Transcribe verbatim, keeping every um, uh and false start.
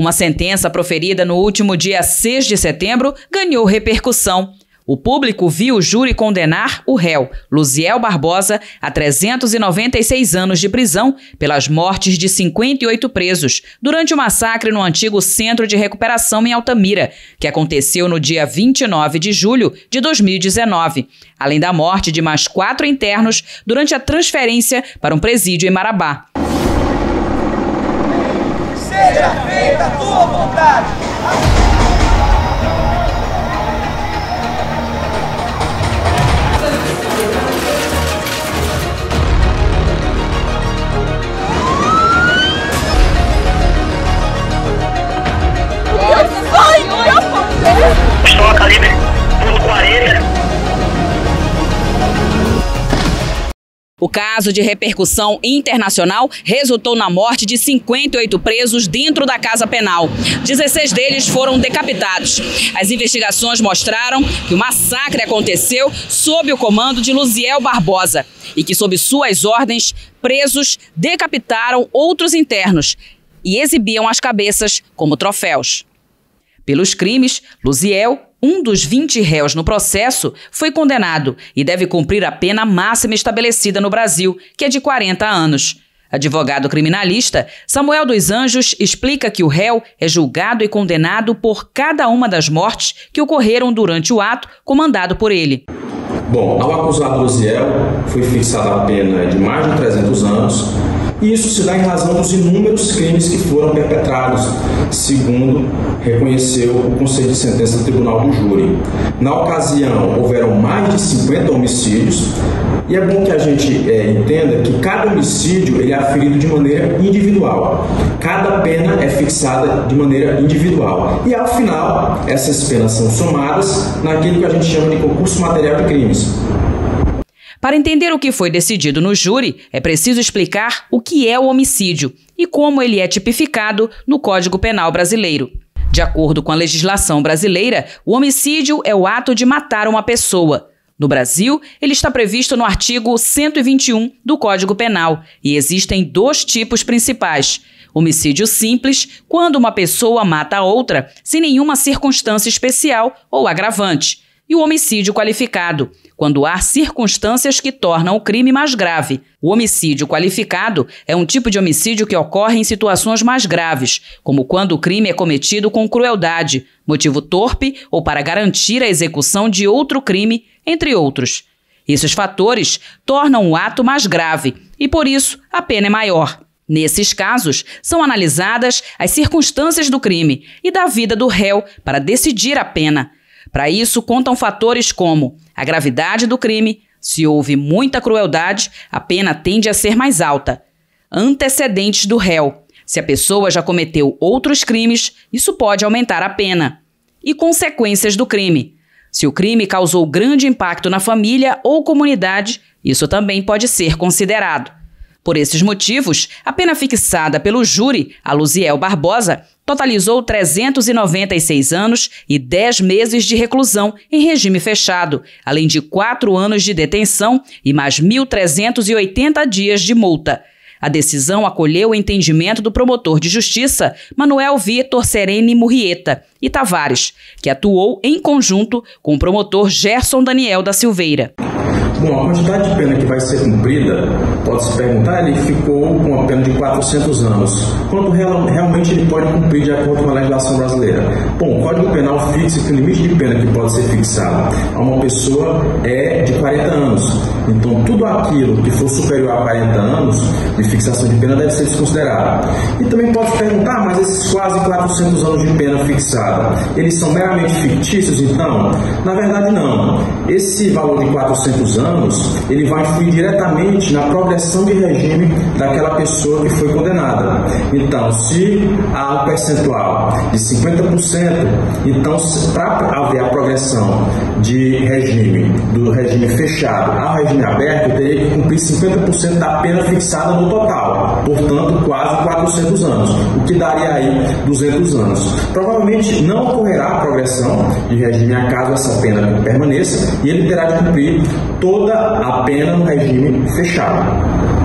Uma sentença proferida no último dia seis de setembro ganhou repercussão. O público viu o júri condenar o réu, Luziel Barbosa, a trezentos e noventa e seis anos de prisão pelas mortes de cinquenta e oito presos durante o massacre no antigo Centro de Recuperação em Altamira, que aconteceu no dia vinte e nove de julho de dois mil e dezenove, além da morte de mais quatro internos durante a transferência para um presídio em Marabá. Seja feita a tua vontade! O caso de repercussão internacional resultou na morte de cinquenta e oito presos dentro da Casa Penal. dezesseis deles foram decapitados. As investigações mostraram que o massacre aconteceu sob o comando de Luziel Barbosa e que, sob suas ordens, presos decapitaram outros internos e exibiam as cabeças como troféus. Pelos crimes, Luziel, um dos vinte réus no processo, foi condenado e deve cumprir a pena máxima estabelecida no Brasil, que é de quarenta anos. Advogado criminalista, Samuel dos Anjos explica que o réu é julgado e condenado por cada uma das mortes que ocorreram durante o ato comandado por ele. Bom, ao acusado Luziel, foi fixada a pena de mais de trezentos anos. E isso se dá em razão dos inúmeros crimes que foram perpetrados, segundo reconheceu o Conselho de Sentença do Tribunal do Júri. Na ocasião, houveram mais de cinquenta homicídios, e é bom que a gente é, entenda que cada homicídio ele é aferido de maneira individual. Cada pena é fixada de maneira individual. E, ao final, essas penas são somadas naquilo que a gente chama de concurso material de crimes. Para entender o que foi decidido no júri, é preciso explicar o que é o homicídio e como ele é tipificado no Código Penal brasileiro. De acordo com a legislação brasileira, o homicídio é o ato de matar uma pessoa. No Brasil, ele está previsto no artigo cento e vinte e um do Código Penal e existem dois tipos principais. Homicídio simples, quando uma pessoa mata a outra sem nenhuma circunstância especial ou agravante. E o homicídio qualificado, quando há circunstâncias que tornam o crime mais grave. O homicídio qualificado é um tipo de homicídio que ocorre em situações mais graves, como quando o crime é cometido com crueldade, motivo torpe ou para garantir a execução de outro crime, entre outros. Esses fatores tornam o ato mais grave e, por isso, a pena é maior. Nesses casos, são analisadas as circunstâncias do crime e da vida do réu para decidir a pena. Para isso, contam fatores como a gravidade do crime, se houve muita crueldade, a pena tende a ser mais alta. Antecedentes do réu, se a pessoa já cometeu outros crimes, isso pode aumentar a pena. E consequências do crime, se o crime causou grande impacto na família ou comunidade, isso também pode ser considerado. Por esses motivos, a pena fixada pelo júri, a Luziel Barbosa, totalizou trezentos e noventa e seis anos e dez meses de reclusão em regime fechado, além de quatro anos de detenção e mais mil trezentos e oitenta dias de multa. A decisão acolheu o entendimento do promotor de justiça, Manuel Vitor Sereni Murrieta e Tavares, que atuou em conjunto com o promotor Gerson Daniel da Silveira. Bom, a quantidade de pena que vai ser cumprida, pode-se perguntar, ele ficou com a pena de quatrocentos anos. Quanto real, realmente ele pode cumprir de acordo com a legislação brasileira? Bom, o Código Penal fixa que o limite de pena que pode ser fixado a uma pessoa é de quarenta anos. Então, tudo aquilo que for superior a quarenta anos de fixação de pena deve ser desconsiderado. E também pode perguntar, mas esses quase quatrocentos anos de pena fixada, eles são meramente fictícios, então? Na verdade, não. Esse valor de quatrocentos anos, ele vai influir diretamente na progressão de regime daquela pessoa que foi condenada. Então, se há um percentual de cinquenta por cento, então, para haver a progressão de regime, do regime fechado ao regime aberto, teria que cumprir cinquenta por cento da pena fixada no total, portanto, quase quatrocentos anos, o que daria aí duzentos anos. Provavelmente não ocorrerá a progressão de regime acaso essa pena permaneça e ele terá de cumprir toda a pena no regime fechado.